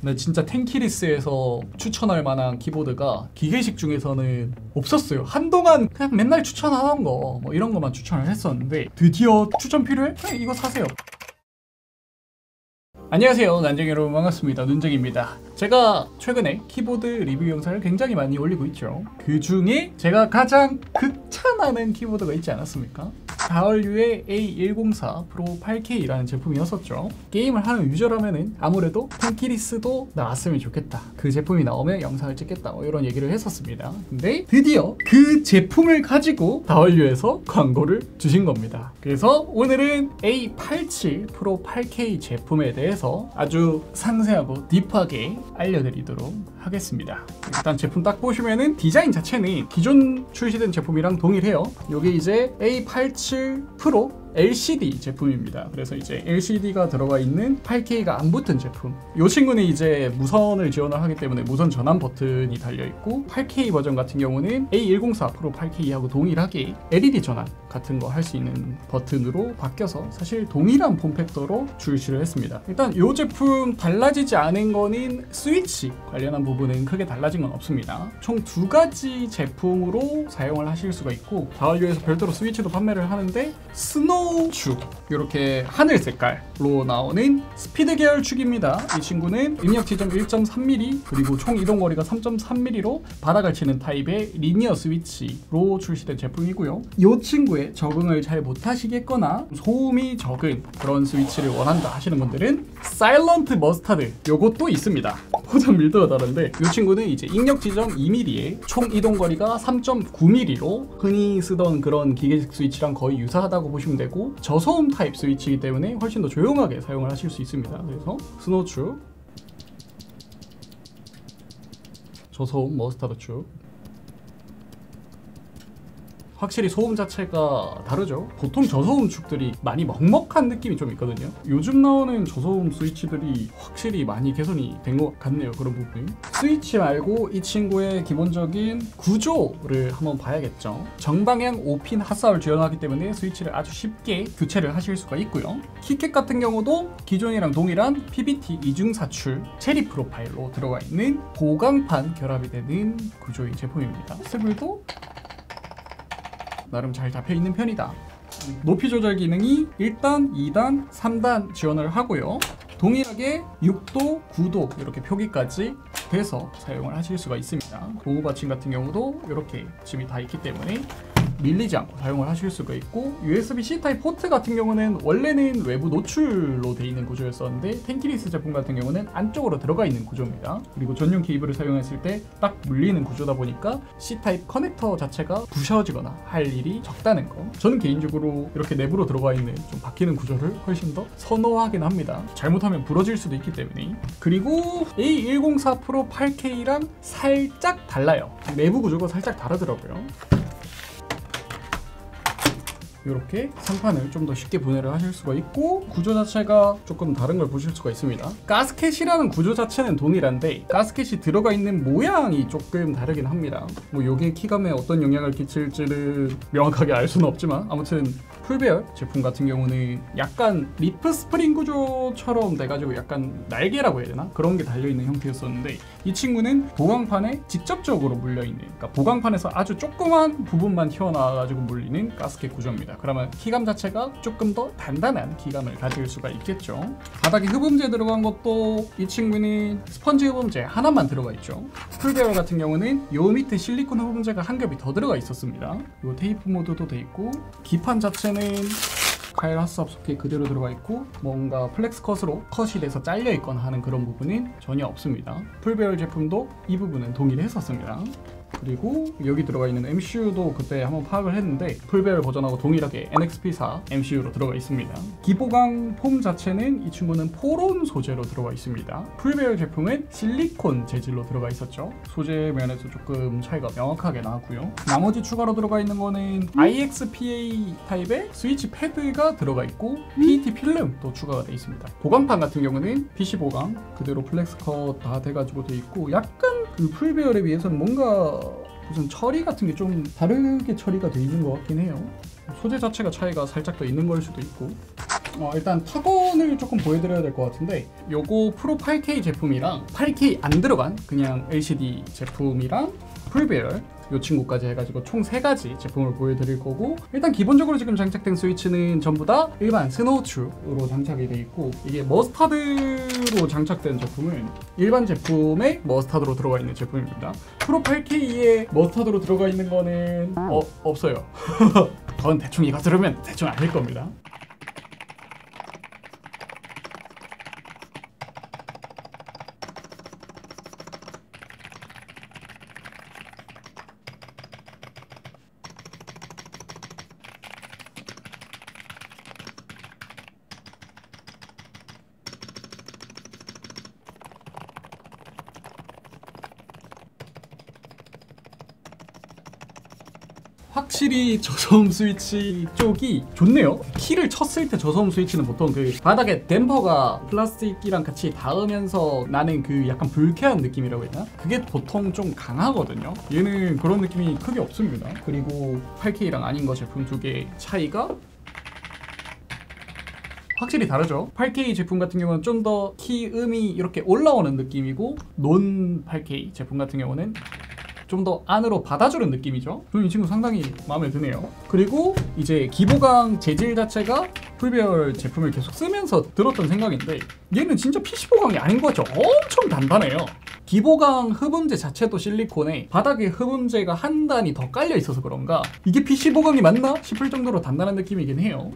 근데 진짜 텐키리스에서 추천할 만한 키보드가 기계식 중에서는 없었어요. 한동안 그냥 맨날 추천하던 거 뭐 이런 거만 추천을 했었는데 드디어 추천 필요해? 그냥 이거 사세요. 안녕하세요, 난쟁이 여러분 반갑습니다. 눈쟁이입니다. 제가 최근에 키보드 리뷰 영상을 굉장히 많이 올리고 있죠. 그 중에 제가 가장 극찬하는 키보드가 있지 않았습니까? DAREU의 A184 Pro 8K라는 제품이었었죠. 게임을 하는 유저라면은 아무래도 텐키리스도 나왔으면 좋겠다, 그 제품이 나오면 영상을 찍겠다, 뭐 이런 얘기를 했었습니다. 근데 드디어 그 제품을 가지고 DAREU에서 광고를 주신 겁니다. 그래서 오늘은 A87 Pro 8K 제품에 대해서 아주 상세하고 딥하게 알려드리도록 하겠습니다. 일단 제품 딱 보시면은 디자인 자체는 기존 출시된 제품이랑 동일해요. 요게 이제 A87 프로 LCD 제품입니다. 그래서 이제 LCD가 들어가 있는 8K가 안 붙은 제품. 이 친구는 이제 무선을 지원을 하기 때문에 무선 전환 버튼이 달려있고, 8K 버전 같은 경우는 A104 Pro 8K하고 동일하게 LED 전환 같은 거 할 수 있는 버튼으로 바뀌어서 사실 동일한 폼팩터로 출시를 했습니다. 일단 이 제품 달라지지 않은 거는 스위치 관련한 부분은 크게 달라진 건 없습니다. 총 두 가지 제품으로 사용을 하실 수가 있고, DAREU에서 별도로 스위치도 판매를 하는데 스노 축, 이렇게 하늘 색깔로 나오는 스피드 계열 축입니다. 이 친구는 입력 지점 1.3mm 그리고 총 이동 거리가 3.3mm로 바닥을 치는 타입의 리니어 스위치로 출시된 제품이고요. 이 친구에 적응을 잘 못하시겠거나 소음이 적은 그런 스위치를 원한다 하시는 분들은 사일런트 머스타드, 요것도 있습니다. 포장 밀도가 다른데 이 친구는 이제 입력 지점 2mm에 총 이동 거리가 3.9mm로 흔히 쓰던 그런 기계식 스위치랑 거의 유사하다고 보시면 되고, 저소음 타입 스위치이기 때문에 훨씬 더 조용하게 사용을 하실 수 있습니다. 그래서 스노우 축, 저소음 머스타드 축. 확실히 소음 자체가 다르죠. 보통 저소음 축들이 많이 먹먹한 느낌이 좀 있거든요. 요즘 나오는 저소음 스위치들이 확실히 많이 개선이 된 것 같네요, 그런 부분이. 스위치 말고 이 친구의 기본적인 구조를 한번 봐야겠죠. 정방향 5핀 핫사울 지원하기 때문에 스위치를 아주 쉽게 교체를 하실 수가 있고요. 키캡 같은 경우도 기존이랑 동일한 PBT 이중 사출 체리 프로파일로 들어가 있는 보강판 결합이 되는 구조인 제품입니다. 스블도 나름 잘 잡혀있는 편이다. 높이 조절 기능이 1단, 2단, 3단 지원을 하고요. 동일하게 6도, 9도 이렇게 표기까지 돼서 사용을 하실 수가 있습니다. 도구 받침 같은 경우도 이렇게 짐이 다 있기 때문에 밀리지 않고 사용을 하실 수가 있고, USB-C 타입 포트 같은 경우는 원래는 외부 노출로 되어 있는 구조였었는데 텐키리스 제품 같은 경우는 안쪽으로 들어가 있는 구조입니다. 그리고 전용 케이블을 사용했을 때 딱 물리는 구조다 보니까 C 타입 커넥터 자체가 부셔지거나 할 일이 적다는 거. 저는 개인적으로 이렇게 내부로 들어가 있는 좀 바뀌는 구조를 훨씬 더 선호하긴 합니다. 잘못하면 부러질 수도 있기 때문에. 그리고 A104 Pro 8K랑 살짝 달라요. 내부 구조가 살짝 다르더라고요. 이렇게 상판을 좀 더 쉽게 분해를 하실 수가 있고, 구조 자체가 조금 다른 걸 보실 수가 있습니다. 가스켓이라는 구조 자체는 동일한데 가스켓이 들어가 있는 모양이 조금 다르긴 합니다. 뭐 요게 키감에 어떤 영향을 끼칠지는 명확하게 알 수는 없지만, 아무튼 풀배열 제품 같은 경우는 약간 리프 스프링 구조처럼 돼가지고 약간 날개라고 해야 되나? 그런 게 달려있는 형태였었는데, 이 친구는 보강판에 직접적으로 물려있는, 그러니까 보강판에서 아주 조그만 부분만 튀어나와가지고 물리는 가스켓 구조입니다. 그러면 키감 자체가 조금 더 단단한 키감을 가질 수가 있겠죠. 바닥에 흡음재 들어간 것도 이 친구는 스펀지 흡음재 하나만 들어가 있죠. 풀배열 같은 경우는 요 밑에 실리콘 흡음재가 한 겹이 더 들어가 있었습니다. 요 테이프 모드도 돼 있고, 기판 자체는 카일 핫삽 소켓 그대로 들어가 있고, 뭔가 플렉스 컷으로 컷이 돼서 잘려 있거나 하는 그런 부분은 전혀 없습니다. 풀배열 제품도 이 부분은 동일했었습니다. 그리고 여기 들어가 있는 MCU도 그때 한번 파악을 했는데 풀배열 버전하고 동일하게 NXP4 MCU로 들어가 있습니다. 기보강 폼 자체는 이 친구는 포론 소재로 들어가 있습니다. 풀배열 제품은 실리콘 재질로 들어가 있었죠. 소재 면에서 조금 차이가 명확하게 나고요. 나머지 추가로 들어가 있는 거는 IXPA 타입의 스위치 패드가 들어가 있고, PET 필름도 추가가 되어 있습니다. 보강판 같은 경우는 PC 보강 그대로 플렉스 컷 다 돼가지고 되어 있고, 약간 그 풀배열에 비해서는 뭔가 무슨 처리 같은 게 좀 다르게 처리가 돼 있는 것 같긴 해요. 소재 자체가 차이가 살짝 더 있는 걸 수도 있고. 일단 타건을 조금 보여드려야 될 것 같은데, 요거 프로 8K 제품이랑 8K 안 들어간 그냥 LCD 제품이랑 프리비얼 이 친구까지 해가지고 총 3가지 제품을 보여드릴 거고, 일단 기본적으로 지금 장착된 스위치는 전부 다 일반 스노우추로 장착이 돼 있고, 이게 머스타드로 장착된 제품은 일반 제품에 머스타드로 들어가 있는 제품입니다. 프로 8K에 머스타드로 들어가 있는 거는 없어요. 그건 대충 이거 들으면 대충 아실 겁니다. 확실히 저소음 스위치 쪽이 좋네요. 키를 쳤을 때 저소음 스위치는 보통 그 바닥에 댐퍼가 플라스틱이랑 같이 닿으면서 나는 그 약간 불쾌한 느낌이라고 해야 되나? 그게 보통 좀 강하거든요. 얘는 그런 느낌이 크게 없습니다. 그리고 8K랑 아닌 거 제품 2개 차이가 확실히 다르죠. 8K 제품 같은 경우는 좀 더 키음이 이렇게 올라오는 느낌이고, 논 8K 제품 같은 경우는 좀 더 안으로 받아주는 느낌이죠. 저는 이 친구 상당히 마음에 드네요. 그리고 이제 기보강 재질 자체가 풀별 제품을 계속 쓰면서 들었던 생각인데, 얘는 진짜 PC보강이 아닌 것 같죠? 엄청 단단해요. 기보강 흡음재 자체도 실리콘에 바닥에 흡음재가 한 단이 더 깔려 있어서 그런가 이게 PC보강이 맞나 싶을 정도로 단단한 느낌이긴 해요.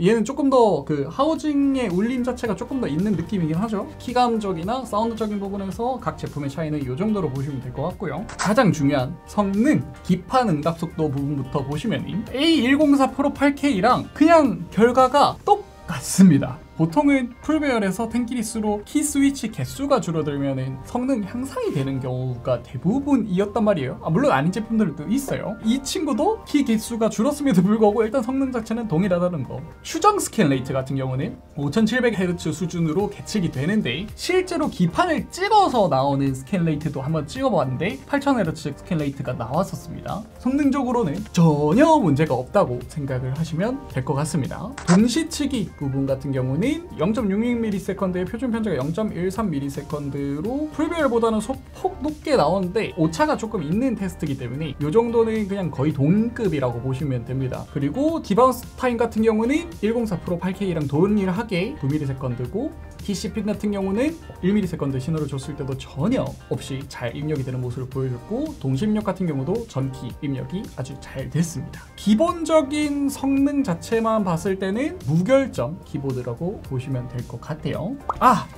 얘는 조금 더 그 하우징의 울림 자체가 조금 더 있는 느낌이긴 하죠. 키감적이나 사운드적인 부분에서 각 제품의 차이는 이 정도로 보시면 될 것 같고요. 가장 중요한 성능, 기판 응답속도 부분부터 보시면 A104 프로 8K랑 그냥 결과가 똑같습니다. 보통은 풀배열에서 텐키리스로 키 스위치 개수가 줄어들면 성능 향상이 되는 경우가 대부분이었단 말이에요. 물론 아닌 제품들도 있어요. 이 친구도 키 개수가 줄었음에도 불구하고 일단 성능 자체는 동일하다는 거. 추정 스캔 레이트 같은 경우는 5700Hz 수준으로 계측이 되는데, 실제로 기판을 찍어서 나오는 스캔 레이트도 한번 찍어봤는데 8000Hz 스캔 레이트가 나왔었습니다. 성능적으로는 전혀 문제가 없다고 생각을 하시면 될 것 같습니다. 동시치기 부분 같은 경우는 0.66ms의 표준 편차가 0.13ms로 프리비얼보다는 소폭 높게 나오는데 오차가 조금 있는 테스트이기 때문에 이 정도는 그냥 거의 동급이라고 보시면 됩니다. 그리고 디바운스 타임 같은 경우는 104 프로 8K랑 동일하게 9ms고, PC핀 같은 경우는 1ms 신호를 줬을 때도 전혀 없이 잘 입력이 되는 모습을 보여줬고, 동심력 같은 경우도 전기 입력이 아주 잘 됐습니다. 기본적인 성능 자체만 봤을 때는 무결점 키보드라고 보시면 될 것 같아요.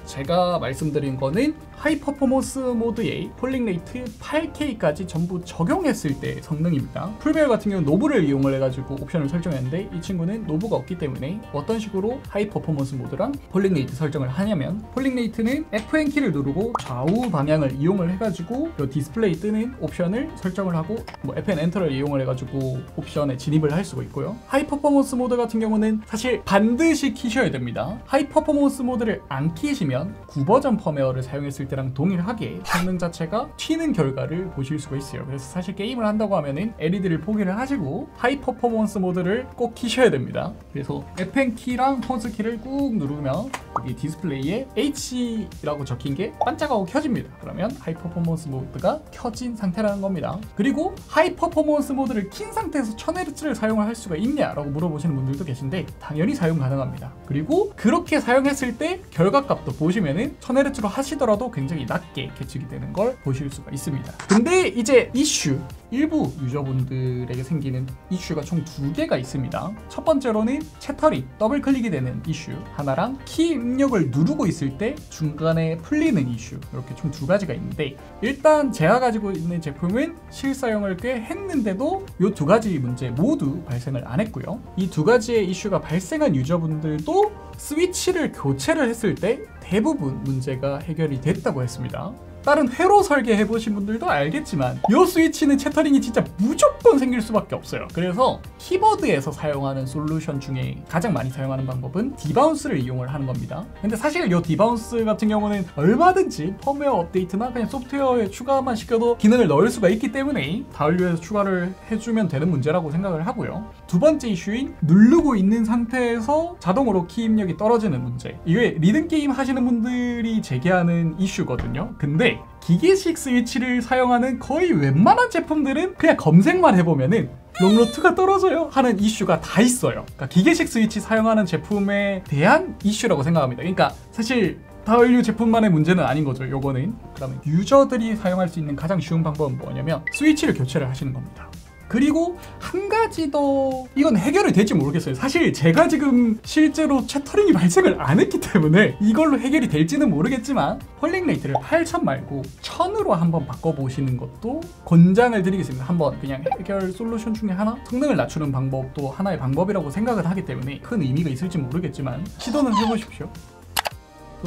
제가 말씀드린 거는 하이 퍼포먼스 모드의 폴링 레이트 8K까지 전부 적용했을 때 성능입니다. 풀베어 같은 경우는 노브를 이용을 해가지고 옵션을 설정했는데, 이 친구는 노브가 없기 때문에 어떤 식으로 하이 퍼포먼스 모드랑 폴링 레이트 설정을 하냐면, 폴링 레이트는 Fn키를 누르고 좌우 방향을 이용을 해가지고 이 디스플레이 뜨는 옵션을 설정을 하고 FN 엔터를 이용을 해가지고 옵션에 진입을 할 수가 있고요. 하이 퍼포먼스 모드 같은 경우는 사실 반드시 키셔야 됩니다. 하이 퍼포먼스 모드를 안 키시면 9버전 펌웨어를 사용했을 때랑 동일하게 성능 자체가 튀는 결과를 보실 수가 있어요. 그래서 사실 게임을 한다고 하면은 LED를 포기를 하시고 하이 퍼포먼스 모드를 꼭 키셔야 됩니다. 그래서 Fn키랑 포즈키를 꾹 누르면 여기 디스플레이 플레이에 H라고 적힌 게 반짝하고 켜집니다. 그러면 하이 퍼포먼스 모드가 켜진 상태라는 겁니다. 그리고 하이 퍼포먼스 모드를 킨 상태에서 1000Hz를 사용할 수가 있냐라고 물어보시는 분들도 계신데, 당연히 사용 가능합니다. 그리고 그렇게 사용했을 때 결과값도 보시면은 1000Hz로 하시더라도 굉장히 낮게 계측이 되는 걸 보실 수가 있습니다. 근데 이제 이슈, 일부 유저분들에게 생기는 이슈가 총 2개가 있습니다. 첫 번째로는 채터링, 더블클릭이 되는 이슈 하나랑, 키 입력을 누르고 있을 때 중간에 풀리는 이슈, 이렇게 총 2가지가 있는데, 일단 제가 가지고 있는 제품은 실사용을 꽤 했는데도 이 2가지 문제 모두 발생을 안 했고요. 이 2가지의 이슈가 발생한 유저분들도 스위치를 교체를 했을 때 대부분 문제가 해결이 됐다고 했습니다. 다른 회로 설계해보신 분들도 알겠지만 이 스위치는 채터링이 진짜 무조건 생길 수밖에 없어요. 그래서 키보드에서 사용하는 솔루션 중에 가장 많이 사용하는 방법은 디바운스를 이용을 하는 겁니다. 근데 사실 이 디바운스 같은 경우는 얼마든지 펌웨어 업데이트나 그냥 소프트웨어에 추가만 시켜도 기능을 넣을 수가 있기 때문에 다얼류에서 추가를 해주면 되는 문제라고 생각을 하고요. 두 번째 이슈인 누르고 있는 상태에서 자동으로 키 입력이 떨어지는 문제. 이게 리듬게임 하시는 분들이 제기하는 이슈거든요. 근데 기계식 스위치를 사용하는 거의 웬만한 제품들은 그냥 검색만 해보면은 롱로트가 떨어져요 하는 이슈가 다 있어요. 그러니까 기계식 스위치 사용하는 제품에 대한 이슈라고 생각합니다. 그러니까 사실 다얼류 제품만의 문제는 아닌 거죠, 요거는. 그다음에 유저들이 사용할 수 있는 가장 쉬운 방법은 뭐냐면 스위치를 교체를 하시는 겁니다. 그리고 한 가지 더, 이건 해결이 될지 모르겠어요. 사실 제가 지금 실제로 채터링이 발생을 안 했기 때문에 이걸로 해결이 될지는 모르겠지만 펄링 레이트를 8000 말고 1000으로 한번 바꿔보시는 것도 권장을 드리겠습니다. 한번 그냥 해결 솔루션 중에 하나? 성능을 낮추는 방법도 하나의 방법이라고 생각을 하기 때문에 큰 의미가 있을지 모르겠지만 시도는 해보십시오.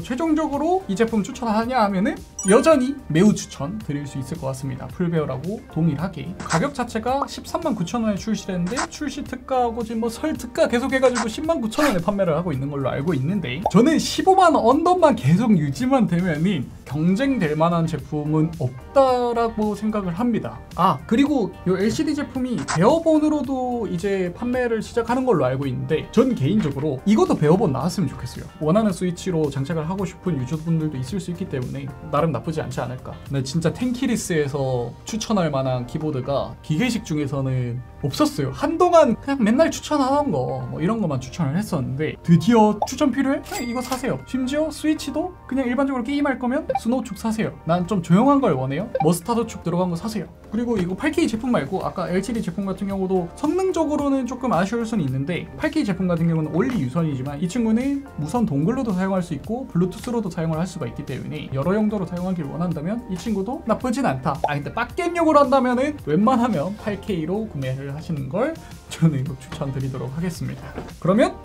최종적으로 이 제품 추천하냐 하면은 여전히 매우 추천 드릴 수 있을 것 같습니다. 풀베어라고 동일하게 가격 자체가 139,000원에 출시를 했는데 출시 특가하고 지금 뭐 설 특가 계속 해가지고 109,000원에 판매를 하고 있는 걸로 알고 있는데, 저는 15만 언더만 계속 유지만 되면은 경쟁될 만한 제품은 없다라고 생각을 합니다. 아, 그리고 이 LCD 제품이 베어본으로도 이제 판매를 시작하는 걸로 알고 있는데, 전 개인적으로 이것도 베어본 나왔으면 좋겠어요. 원하는 스위치로 장착을 하고 싶은 유저분들도 있을 수 있기 때문에 나름 나쁘지 않지 않을까. 근데 진짜 텐키리스에서 추천할 만한 키보드가 기계식 중에서는 없었어요. 한동안 그냥 맨날 추천하던 거 뭐 이런 것만 추천을 했었는데, 드디어 추천 필요해? 그냥 이거 사세요. 심지어 스위치도 그냥 일반적으로 게임할 거면 스노우축 사세요. 난 좀 조용한 걸 원해요. 머스타드축 들어간 거 사세요. 그리고 이거 8K 제품 말고 아까 LCD 제품 같은 경우도 성능적으로는 조금 아쉬울 수는 있는데 8K 제품 같은 경우는 원리 유선이지만 이 친구는 무선 동글로도 사용할 수 있고 블루투스로도 사용을 할 수가 있기 때문에 여러 용도로 사용하길 원한다면 이 친구도 나쁘진 않다. 아, 근데 빡겜용으로 한다면은 웬만하면 8K로 구매를 하시는 걸 저는 이거 추천드리도록 하겠습니다. 그러면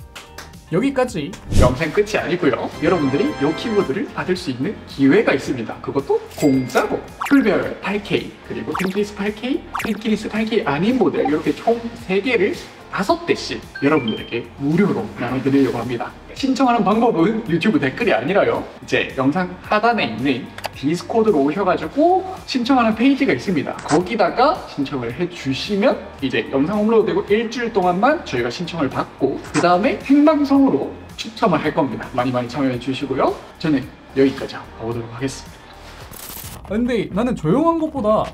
여기까지 영상 끝이 아니고요, 여러분들이 이 키보드를 받을 수 있는 기회가 있습니다. 그것도 공짜로. 풀베어 8K, 그리고 텐키리스 8K, 텐키리스 8K 아닌 모델, 이렇게 총 3개를 5대씩 여러분들에게 무료로 나눠드리려고 합니다. 신청하는 방법은 유튜브 댓글이 아니라요, 이제 영상 하단에 있는 디스코드로 오셔가지고 신청하는 페이지가 있습니다. 거기다가 신청을 해주시면 이제 영상 업로드되고 일주일 동안만 저희가 신청을 받고 그 다음에 생방송으로 추첨을 할 겁니다. 많이 많이 참여해주시고요. 저는 여기까지 가보도록 하겠습니다. 근데 나는 조용한 것보다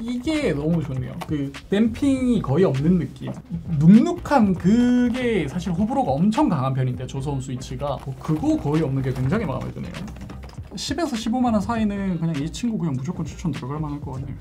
이게 너무 좋네요. 그 댐핑이 거의 없는 느낌, 눅눅한 그게 사실 호불호가 엄청 강한 편인데 조소음 스위치가 그거 거의 없는 게 굉장히 마음에 드네요. 10에서 15만 원 사이는 그냥 이 친구 그냥 무조건 추천 들어갈 만할 것 같네요.